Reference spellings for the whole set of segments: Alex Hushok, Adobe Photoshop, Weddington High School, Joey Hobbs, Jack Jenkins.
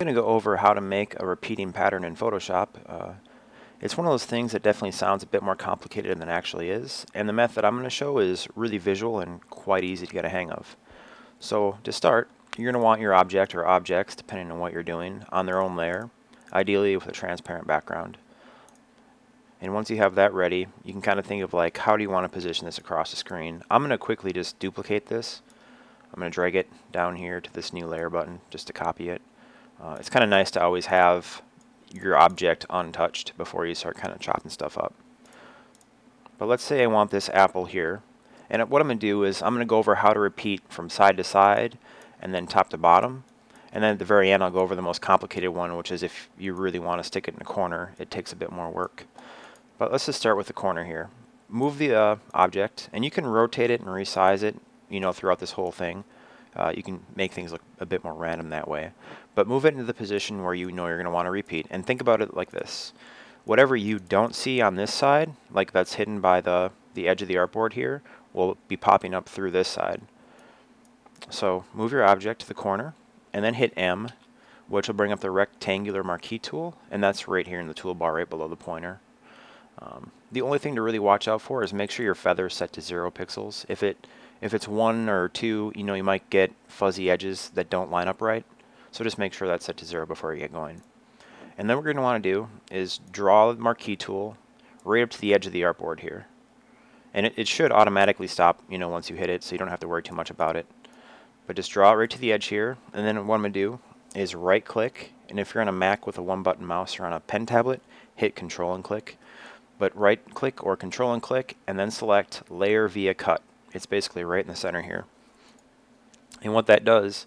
I'm going to go over how to make a repeating pattern in Photoshop. It's one of those things that definitely sounds a bit more complicated than it actually is, and the method I'm going to show is really visual and quite easy to get a hang of. So to start, you're going to want your object or objects, depending on what you're doing, on their own layer, ideally with a transparent background. And once you have that ready, you can kind of think of like, how do you want to position this across the screen? I'm going to quickly just duplicate this. I'm going to drag it down here to this new layer button just to copy it. It's kind of nice to always have your object untouched before you start kind of chopping stuff up. But let's say I want this apple here, and what I'm going to do is I'm going to go over how to repeat from side to side and then top to bottom, and then at the very end I'll go over the most complicated one, which is if you really want to stick it in a corner, it takes a bit more work. But let's just start with the corner here. Move the object, and you can rotate it and resize it, you know, throughout this whole thing. You can make things look a bit more random that way. But move it into the position where you know you're going to want to repeat. And think about it like this. Whatever you don't see on this side, like that's hidden by the edge of the artboard here, will be popping up through this side. So move your object to the corner, and then hit M, which will bring up the rectangular marquee tool, and that's right here in the toolbar right below the pointer. The only thing to really watch out for is make sure your feather is set to 0 pixels. If it's 1 or 2, you know, you might get fuzzy edges that don't line up right. So just make sure that's set to 0 before you get going. And then what we're going to want to do is draw the marquee tool right up to the edge of the artboard here. And it should automatically stop, you know, once you hit it, so you don't have to worry too much about it. But just draw it right to the edge here. And then what I'm going to do is right click. And if you're on a Mac with a one button mouse or on a pen tablet, hit Control and click. But right click or Control and click, and then select Layer via Cut. It's basically right in the center here. And what that does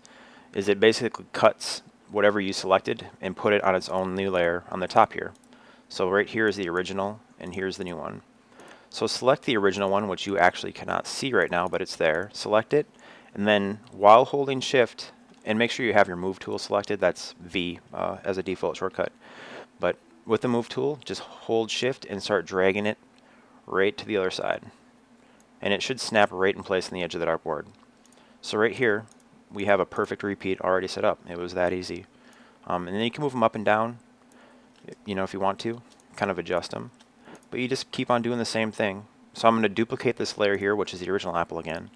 is it basically cuts whatever you selected and put it on its own new layer on the top here. So right here is the original, and here's the new one. So select the original one, which you actually cannot see right now, but it's there. Select it, and then while holding Shift, and make sure you have your Move tool selected. That's V as a default shortcut. But with the Move tool, just hold Shift and start dragging it right to the other side. And it should snap right in place on the edge of that artboard. So right here, we have a perfect repeat already set up. It was that easy. And then you can move them up and down, you know, if you want to, kind of adjust them. But you just keep on doing the same thing. So I'm going to duplicate this layer here, which is the original apple again.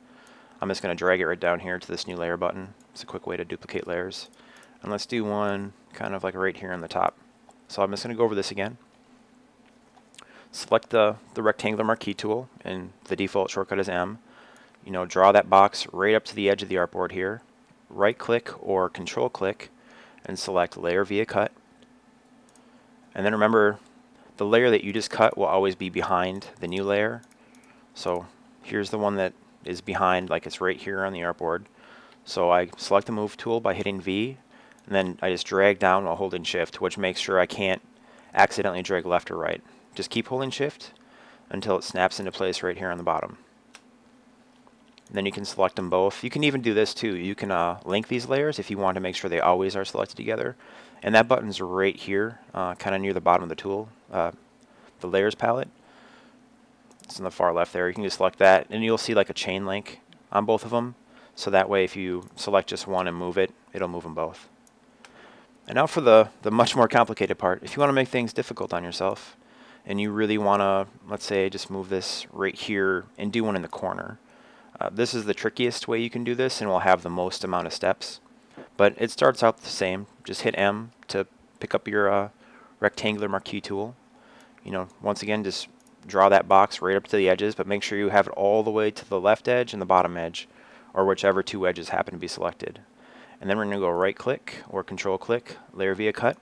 I'm just going to drag it right down here to this new layer button. It's a quick way to duplicate layers. And let's do one kind of like right here on the top. So I'm just going to go over this again. Select the rectangular marquee tool, and the default shortcut is M. You know, draw that box right up to the edge of the artboard here. Right click or Control click and select Layer via Cut. And then remember, the layer that you just cut will always be behind the new layer. So here's the one that is behind, like it's right here on the artboard. So I select the Move tool by hitting V, and then I just drag down while holding Shift, which makes sure I can't accidentally drag left or right. Just keep holding Shift until it snaps into place right here on the bottom. And then you can select them both. You can even do this too. You can link these layers if you want to make sure they always are selected together. And that button's right here, kind of near the bottom of the tool, the layers palette. It's in the far left there. You can just select that, and you'll see like a chain link on both of them. So that way, if you select just one and move it, it'll move them both. And now for the much more complicated part. If you want to make things difficult on yourself, and you really want to, let's say, just move this right here and do one in the corner. This is the trickiest way you can do this, and we'll have the most amount of steps. But it starts out the same. Just hit M to pick up your rectangular marquee tool. You know, once again, just draw that box right up to the edges, but make sure you have it all the way to the left edge and the bottom edge, or whichever two edges happen to be selected. And then we're going to go right-click or Control-click, Layer via Cut.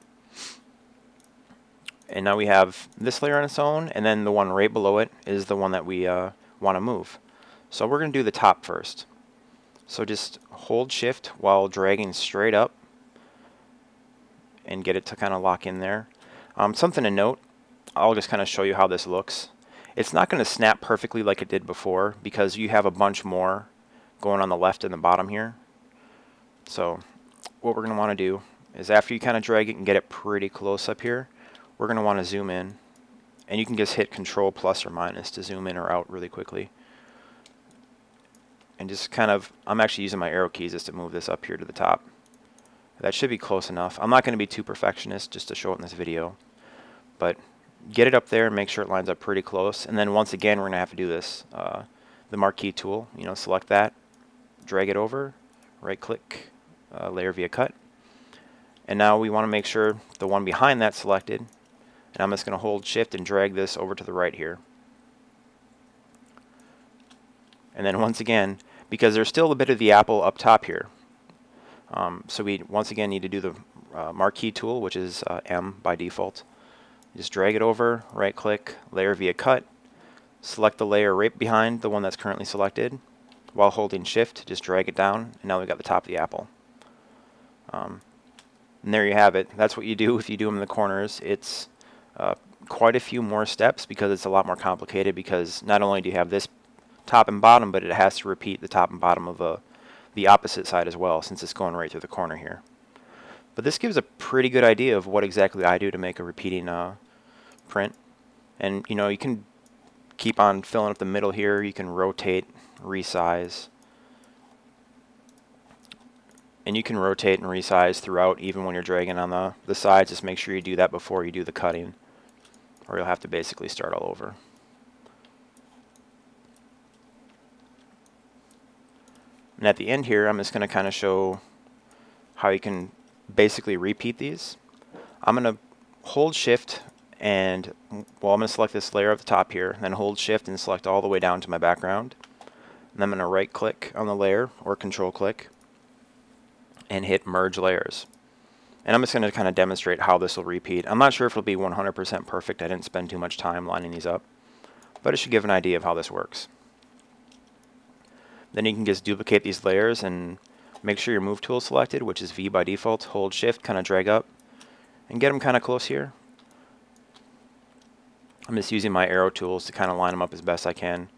And now we have this layer on its own, and then the one right below it is the one that we want to move. So we're going to do the top first. So just hold Shift while dragging straight up and get it to kind of lock in there. Something to note, I'll just kind of show you how this looks. It's not going to snap perfectly like it did before because you have a bunch more going on the left and the bottom here. So what we're going to want to do is after you kind of drag it and get it pretty close up here, we're going to want to zoom in, and you can just hit Control plus or minus to zoom in or out really quickly. And just kind of, I'm actually using my arrow keys just to move this up here to the top. That should be close enough. I'm not going to be too perfectionist just to show it in this video, but get it up there and make sure it lines up pretty close. And then once again, we're going to have to do this. The marquee tool, you know, select that, drag it over, right click, layer via cut. And now we want to make sure the one behind that's selected. And I'm just going to hold shift and drag this over to the right here. And then once again, because there's still a bit of the apple up top here. So we once again need to do the marquee tool, which is M by default. Just drag it over, right click, layer via cut, select the layer right behind the one that's currently selected. While holding shift, just drag it down, and now we've got the top of the apple. And there you have it. That's what you do if you do them in the corners. It's quite a few more steps because it's a lot more complicated, because not only do you have this top and bottom, but it has to repeat the top and bottom of the opposite side as well, since it's going right through the corner here. But this gives a pretty good idea of what exactly I do to make a repeating print. And you know, you can keep on filling up the middle here, you can rotate, resize, and you can rotate and resize throughout even when you're dragging on the sides. Just make sure you do that before you do the cutting, or you'll have to basically start all over. And at the end here, I'm just going to kind of show how you can basically repeat these. I'm going to hold shift and, well, I'm going to select this layer at the top here, then hold shift and select all the way down to my background. And I'm going to right click on the layer, or control click, and hit merge layers. And I'm just going to kind of demonstrate how this will repeat. I'm not sure if it'll be 100% perfect. I didn't spend too much time lining these up, but it should give an idea of how this works. Then you can just duplicate these layers and make sure your move tool is selected, which is V by default. Hold shift, kind of drag up, and get them kind of close here. I'm just using my arrow tools to kind of line them up as best I can.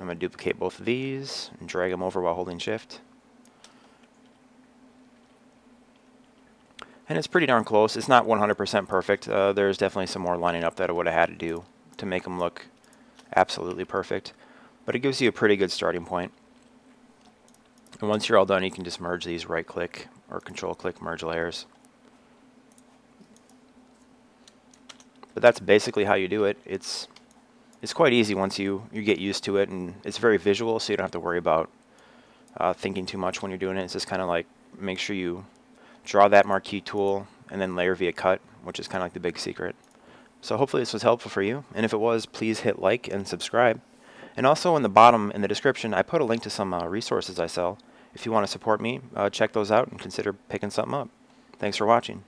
I'm going to duplicate both of these and drag them over while holding shift. And it's pretty darn close. It's not 100% perfect. There's definitely some more lining up that I would have had to do to make them look absolutely perfect, but it gives you a pretty good starting point. And once you're all done, you can just merge these, right click or control click, merge layers. But that's basically how you do it. It's quite easy once you get used to it, and it's very visual, so you don't have to worry about thinking too much when you're doing it. It's just kind of like, make sure you draw that marquee tool and then layer via cut, which is kind of like the big secret. So hopefully this was helpful for you, and if it was, please hit like and subscribe. And also in the bottom, in the description, I put a link to some resources I sell. If you want to support me, check those out and consider picking something up. Thanks for watching.